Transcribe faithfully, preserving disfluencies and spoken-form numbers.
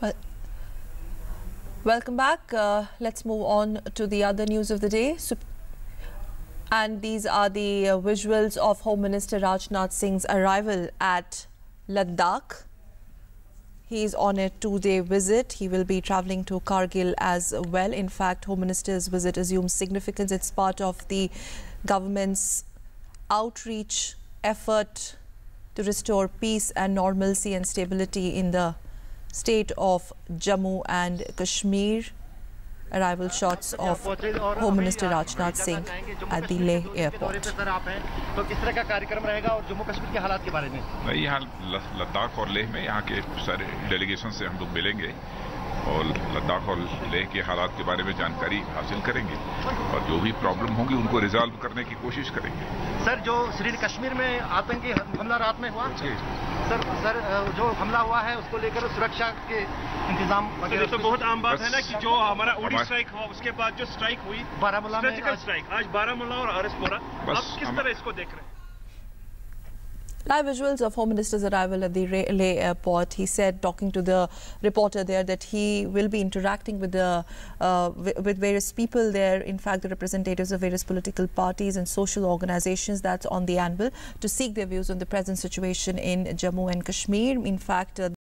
Well, welcome back. Uh, let's move on to the other news of the day. So, and these are the uh, visuals of Home Minister Rajnath Singh's arrival at Ladakh. He is on a two-day visit. He will be travelling to Kargil as well. In fact, Home Minister's visit assumes significance. It's part of the government's outreach effort to restore peace and normalcy and stability in the state of Jammu and Kashmir. Arrival shots of Home Minister Rajnath Singh at the Leh airport. Ladakh और लेह में यहाँ के सारे delegation से हम लोग मिलेंगे और लद्दाख और लेह के हालात के बारे में जानकारी हासिल करेंगे और जो भी प्रॉब्लम होंगी उनको रिजॉल्व करने की कोशिश करेंगे। सर, जो श्रीनगर कश्मीर में आतंकी हमला रात में हुआ, सर सर जो हमला हुआ है उसको लेकर सुरक्षा के इंतजाम वगैरह तो बहुत आम बात है ना कि जो हमारा ओडी स्ट्राइक हुआ उसके बाद जो स्ट्राइक हुई बारामुला में, स्ट्राइक आज बारामुला और आरएसपोरा, आप किस तरह इसको देख रहे हैं? Live visuals of Home Minister's arrival at the Leh airport. He said, talking to the reporter there, that he will be interacting with the uh, with various people there. In fact, the representatives of various political parties and social organizations, that's on the anvil, to seek their views on the present situation in Jammu and Kashmir. In fact. Uh,